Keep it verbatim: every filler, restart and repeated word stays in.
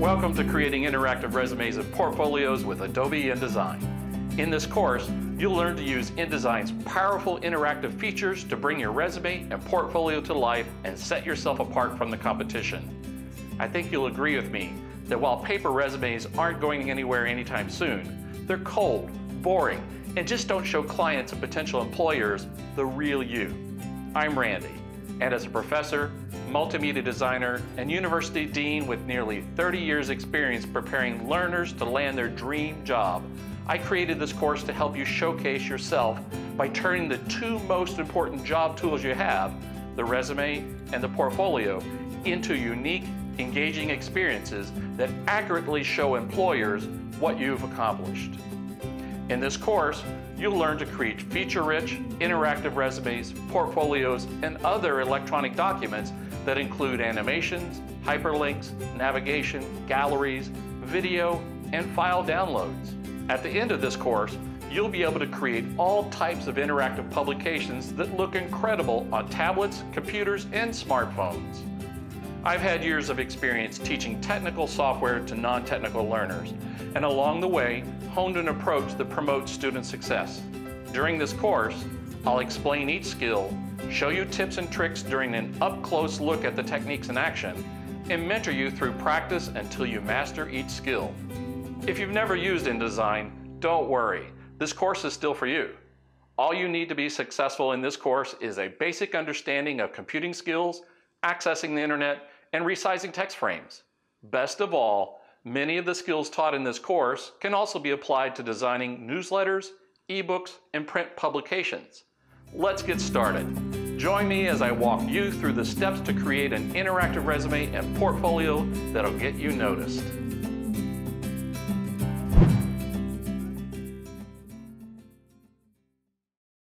Welcome to Creating Interactive Resumes and Portfolios with Adobe InDesign. In this course, you'll learn to use InDesign's powerful interactive features to bring your resume and portfolio to life and set yourself apart from the competition. I think you'll agree with me that while paper resumes aren't going anywhere anytime soon, they're cold, boring, and just don't show clients and potential employers the real you. I'm Randy, and as a professor, multimedia designer, and university dean with nearly thirty years experience preparing learners to land their dream job, I created this course to help you showcase yourself by turning the two most important job tools you have, the resume and the portfolio, into unique, engaging experiences that accurately show employers what you've accomplished. In this course, you'll learn to create feature-rich, interactive resumes, portfolios, and other electronic documents that include animations, hyperlinks, navigation, galleries, video, and file downloads. At the end of this course, you'll be able to create all types of interactive publications that look incredible on tablets, computers, and smartphones. I've had years of experience teaching technical software to non-technical learners, and along the way, honed an approach that promotes student success. During this course, I'll explain each skill, show you tips and tricks during an up-close look at the techniques in action, and mentor you through practice until you master each skill. If you've never used InDesign, don't worry. This course is still for you. All you need to be successful in this course is a basic understanding of computing skills, accessing the internet, and resizing text frames. Best of all, many of the skills taught in this course can also be applied to designing newsletters, ebooks, and print publications. Let's get started. Join me as I walk you through the steps to create an interactive resume and portfolio that'll get you noticed.